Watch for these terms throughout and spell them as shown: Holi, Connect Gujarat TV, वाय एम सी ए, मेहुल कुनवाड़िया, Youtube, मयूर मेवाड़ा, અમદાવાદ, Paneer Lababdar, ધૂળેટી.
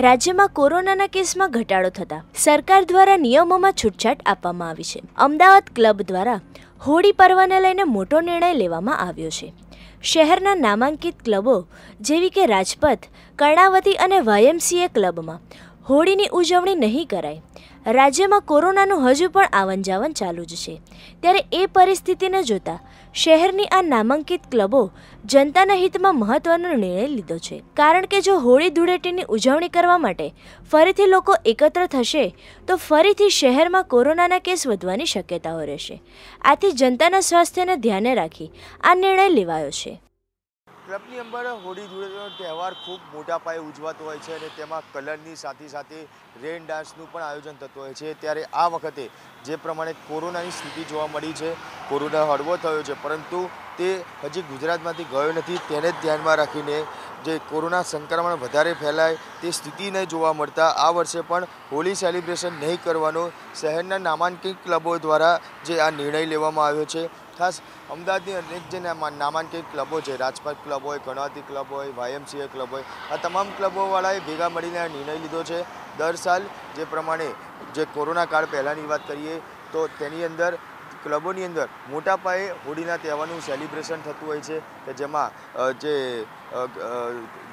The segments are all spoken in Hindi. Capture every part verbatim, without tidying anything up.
राज्य में कोरोना केस में घटाड़ो थता सरकार द्वारा नियमों में छूटछाट आपवामां आवी छे। अमदावाद क्लब द्वारा होळी पर्वने लईने मोटो निर्णय लेवामां आव्यो छे। शहरना नामांकित क्लबों जेवी के राजपथ, कर्णावती और वाय एम सी ए क्लब में होळीनी उजवणी नहीं कराय। राज्य में कोरोनानु हजू पण आवन जावन चालू ज छे, त्यारे ए परिस्थितिने जोता शहरनी आ नामांकित क्लबों जनताना हितमां महत्वनो निर्णय लीधो छे। कारण के जो होळी धूळेटीनी उजवणी करवा माटे फरीथी लोको एकत्र थशे तो फरीथी शहरमां कोरोनाना केस वधवानी शक्यताओ रहेशे। आथी जनताना स्वास्थ्यने ध्याने राखी आ निर्णय लेवायो छे। क्लबनी अंदर होळी धूळेटीनो त्यौहार खूब मोटा पाये उजवातो होय छे अने तेमां कलरनी साथे साथे रेन डांसनुं पण आयोजन थतुं होय छे। त्यारे आ वखते जे प्रमाणे कोरोनानी स्थिति जोवा मळी छे, कोरोना हळवो थयो छे परंतु ते हजी गुजरातमांथी गयो नथी, तेने ध्यानमां राखीने जे कोरोना संक्रमण वधारे फैलाय ते स्थिति न जोवा मळता आ वर्षे पण होळी सेलिब्रेशन नहीं करवानो शहरना नामांकित क्लबों द्वारा जे आ निर्णय लेवामां आव्यो छे। खास अमदावादनी अनेक जे नामांकित क्लबों है, राजपथ क्लब होय, कर्णावती क्लब होय, वाय एम सी ए क्लब होय, आ तमाम क्लबों वालाए भेगा मळीने आ निर्णय लीधो छे। दर साल जे प्रमाणे जे कोरोना काल पहेलानी वात करीए तो तेनी अंदर क्लबों नी अंदर मोटा पाये होळीना तहेवारनुं सेलिब्रेशन थतुं होय छे के जेमां जे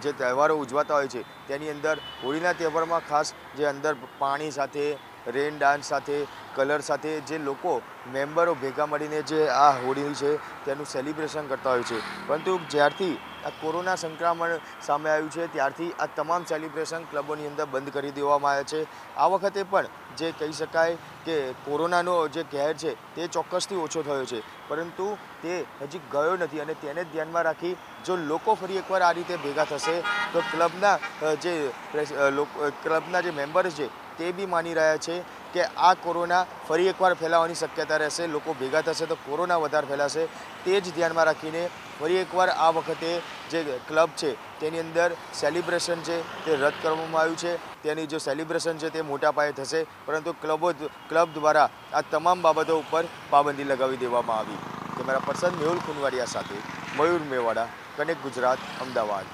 जे तहेवारो उजवाता होय छे तेनी अंदर होळीना तहेवारमां खास जे अंदर पाणी साथे, रेन डांस साथे, कलर साथे जे लोको मेम्बरो भेगा मळीने जे आ होळी छे तेनुं सेलिब्रेशन करता होय छे। परंतु ज्यारथी आ कोरोना संक्रमण सामे आव्युं छे त्यारथी आ तमाम सेलिब्रेशन क्लबोनी अंदर बंद करी देवामां आव्या छे। आ वखते पण जे कही शकाय के कोरोनानो जे कहर छे ते चोक्कसथी ओछो थयो छे परंतु ते हजी गयो नथी अने तेने ध्यानमां राखी जो लोको फरी एकवार आ रीते भेगा थशे तो क्लबना जे क्लबना जे मेम्बर्स छे ते भी मानी रहा है कि आ कोरोना फरी एक बार फैलावानी शक्यता रहेशे, लोको भेगा थशे तो कोरोना वधारे फैलाशे। ते ज ध्यानमां राखीने फरी एक बार आ वखते जे क्लब है तेनी अंदर सेलिब्रेशन है ते रद्द करवामां आव्युं छे। तेनी जो सेलिब्रेशन है ते मोटा पाये थशे परंतु क्लबो क्लब द्वारा आ तमाम बाबतों पर पाबंदी लगावी देवामां आवी। कैमरा पर्सन मेहुल कुनवाड़िया साथे मयूर मेवाड़ा, कनेक्ट गुजरात, अमदावाद।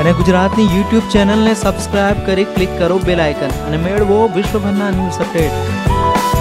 कनेक्ट गुजरात की यूट्यूब चैनल ने सब्सक्राइब करी क्लिक करो बेल आइकन अने मेळवो विश्वभरना न्यूज अपडेट।